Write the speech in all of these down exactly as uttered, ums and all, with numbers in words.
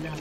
blood.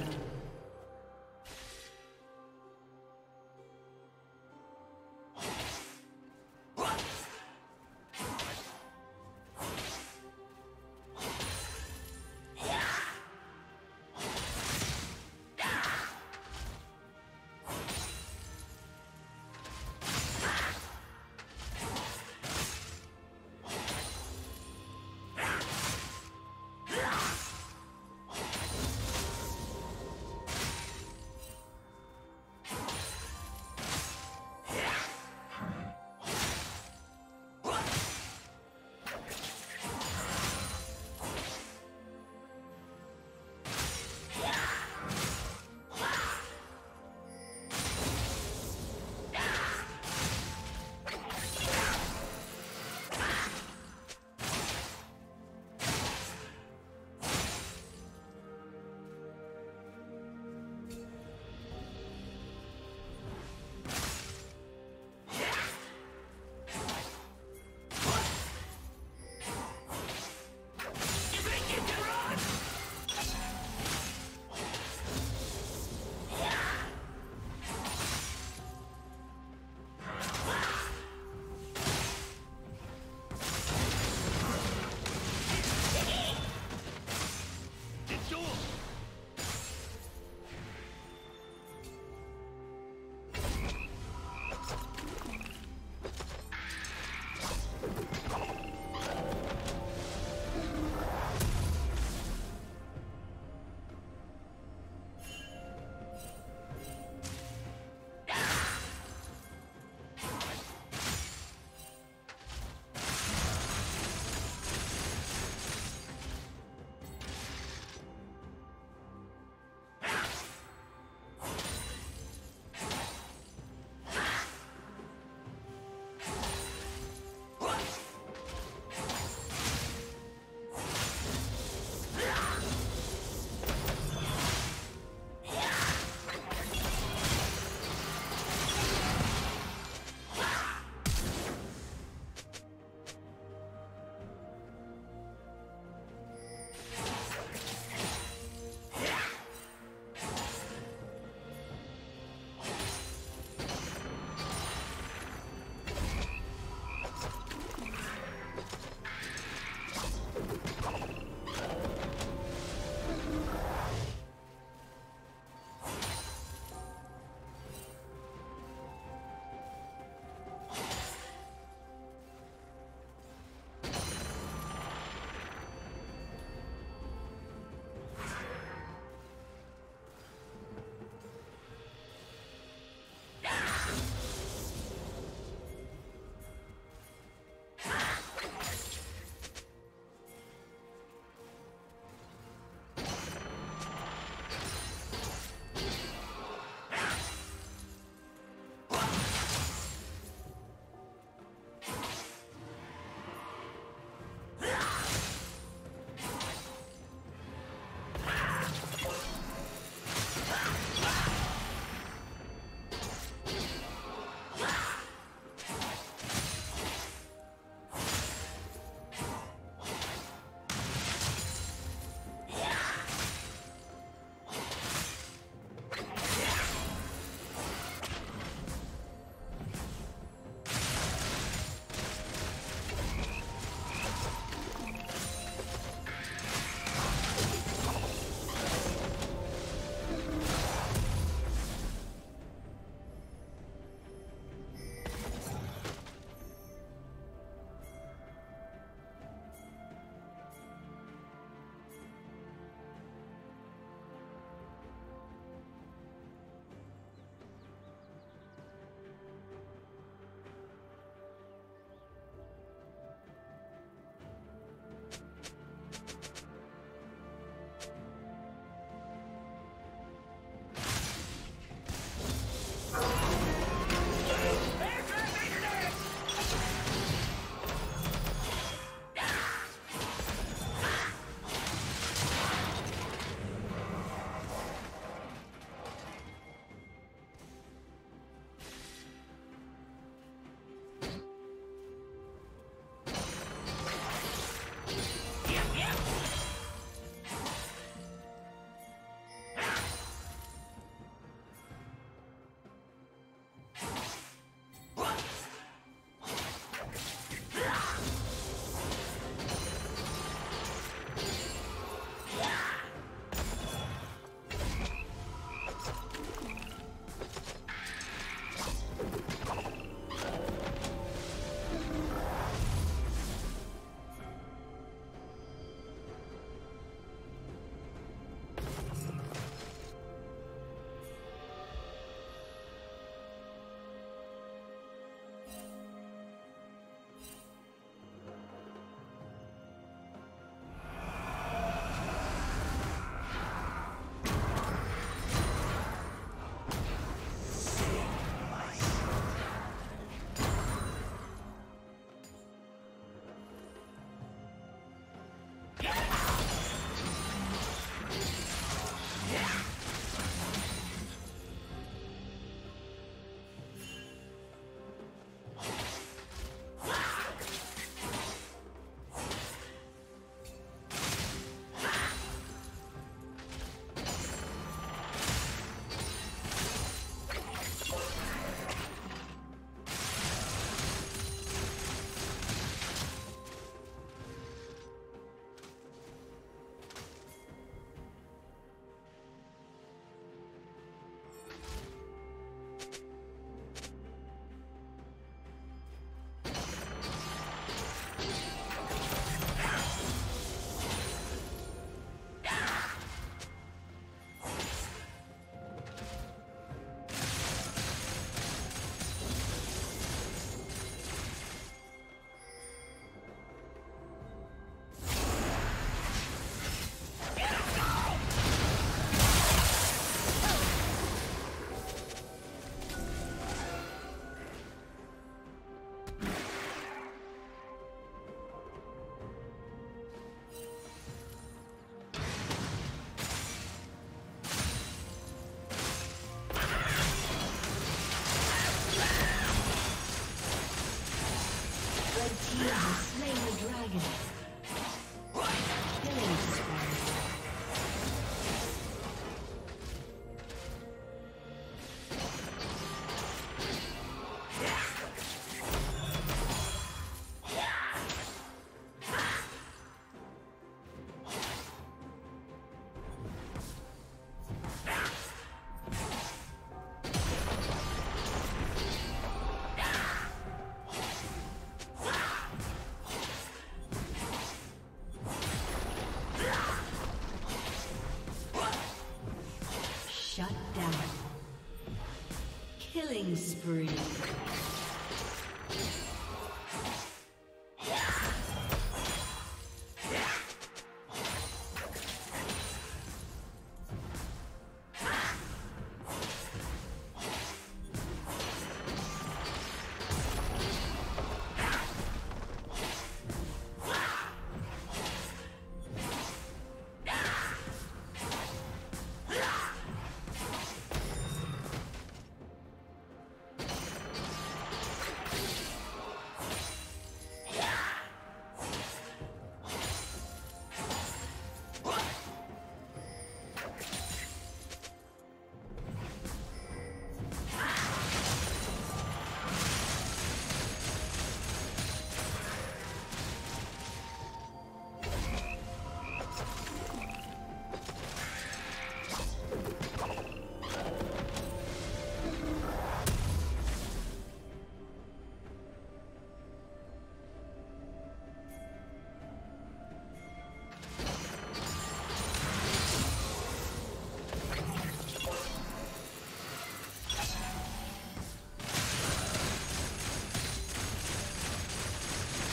Killing spree.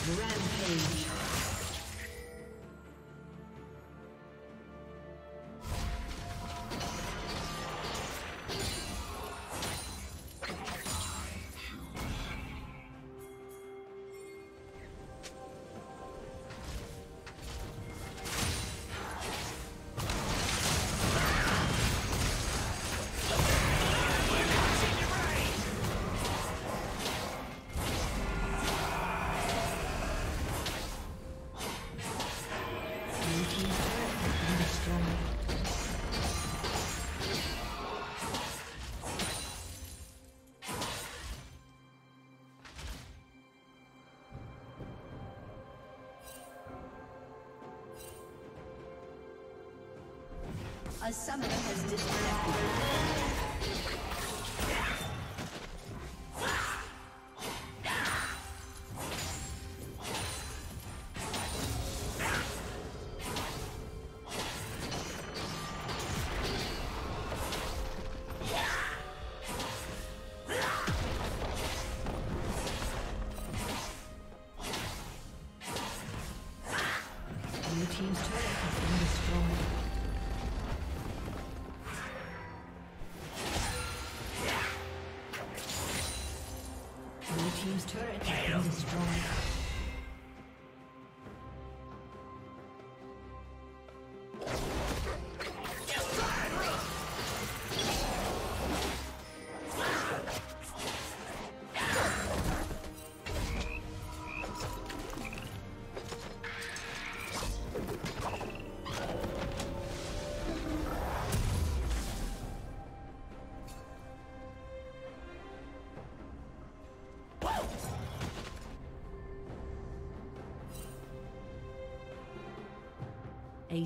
Rampage. A summoner has disconnected. Turret has been destroyed. A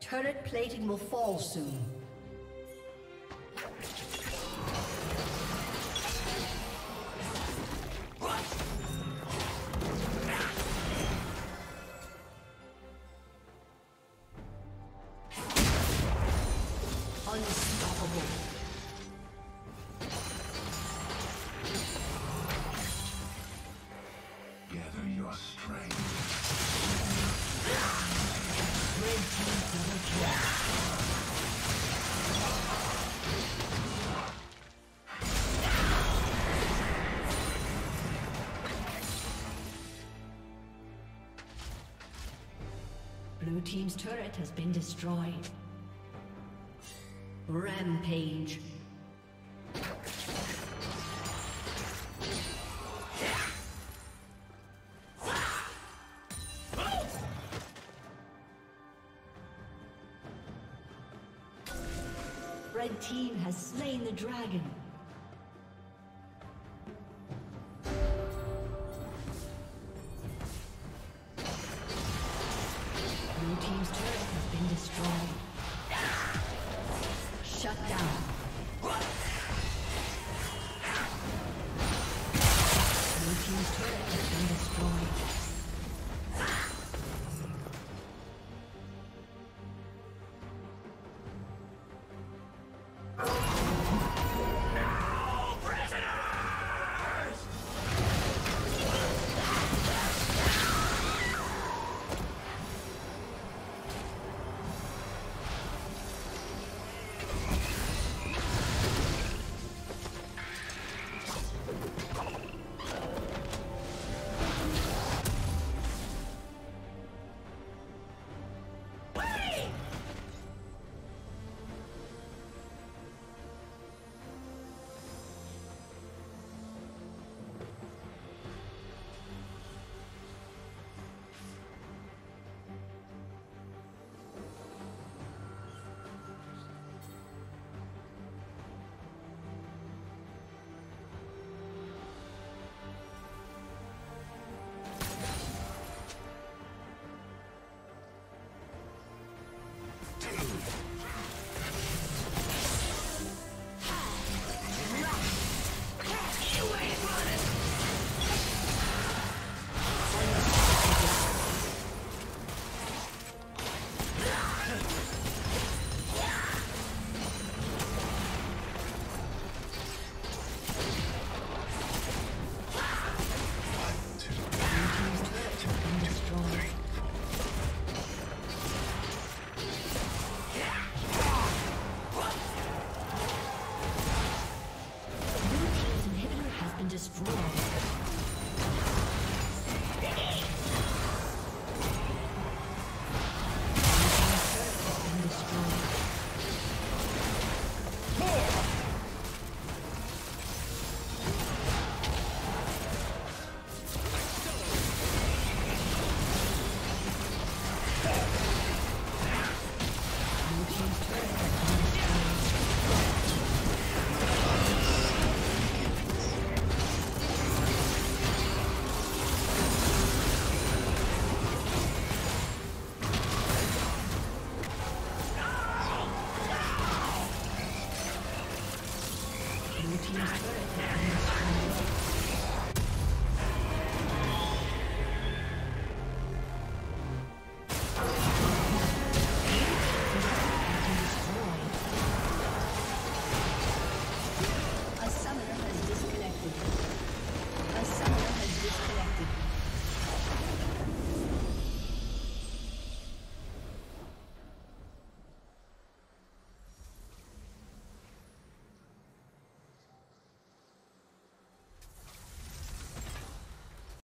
Turret plating will fall soon. Blue team's turret has been destroyed. Rampage. Red team has slain the dragon. Blue team's turret has been destroyed. Shut down.